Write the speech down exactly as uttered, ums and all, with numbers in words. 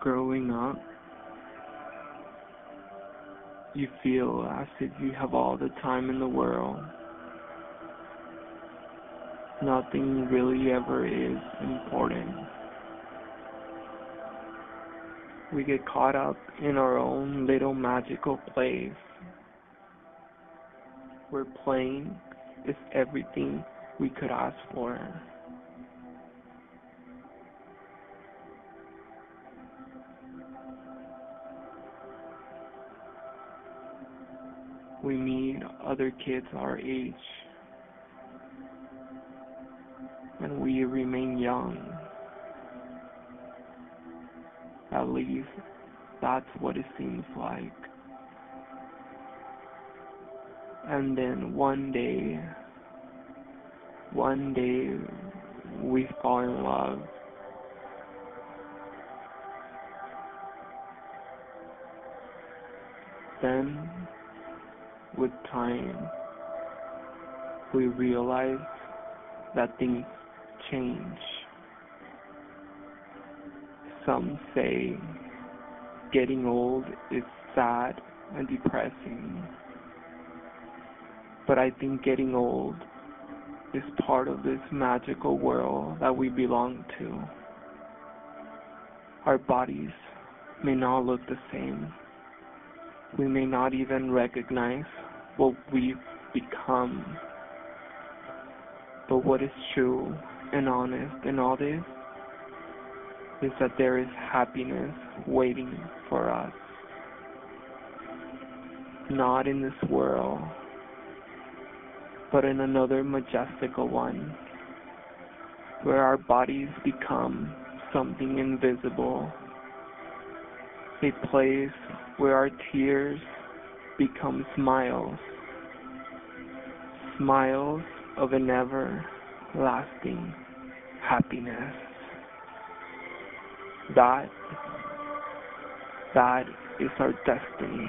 growing up, you feel as if you have all the time in the world. Nothing really ever is important. We get caught up in our own little magical place, where playing is everything we could ask for. We meet other kids our age, and we remain young. At least, that's what it seems like. And then one day, one day, we fall in love. Then, with time, we realize that things change. Some say getting old is sad and depressing, but I think getting old is part of this magical world that we belong to. Our bodies may not look the same. We may not even recognize what we've become. But what is true and honest in all this is that there is happiness waiting for us. Not in this world, but in another majestical one, where our bodies become something invisible, a place where our tears become smiles, smiles of an everlasting happiness. That, that is our destiny.